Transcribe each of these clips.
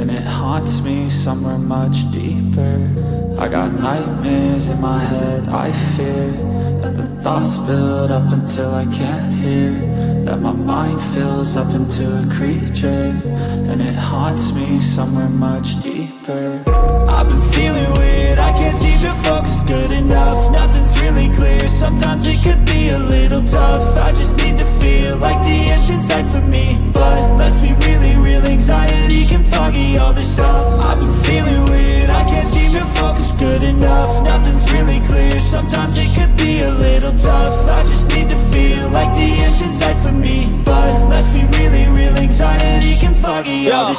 and it haunts me somewhere much deeper. I got nightmares in my head, I fear that the thoughts build up until I can't hear, that my mind fills up into a creature, and it haunts me somewhere much deeper. I've been feeling weird, I can't seem to focus good enough, nothing's really clear, sometimes it could be a little tough. I just need to feel like the end's in sight for me, but let's be really real, anxiety can foggy all this stuff. I've been feeling weird, I can't seem to focus good enough, nothing's really clear, sometimes it could be a little tough. I just need to feel like the end's in sight for me, but let's be really real, anxiety can foggy all this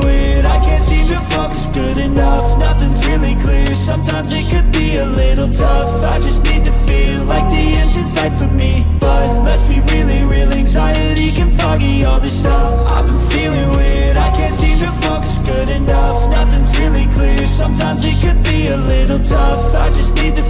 weird, I can't seem to focus good enough, nothing's really clear, sometimes it could be a little tough. I just need to feel like the end's in sight for me, but let's be really real, anxiety can foggy all this stuff. I've been feeling weird, I can't seem to focus good enough, nothing's really clear, sometimes it could be a little tough. I just need to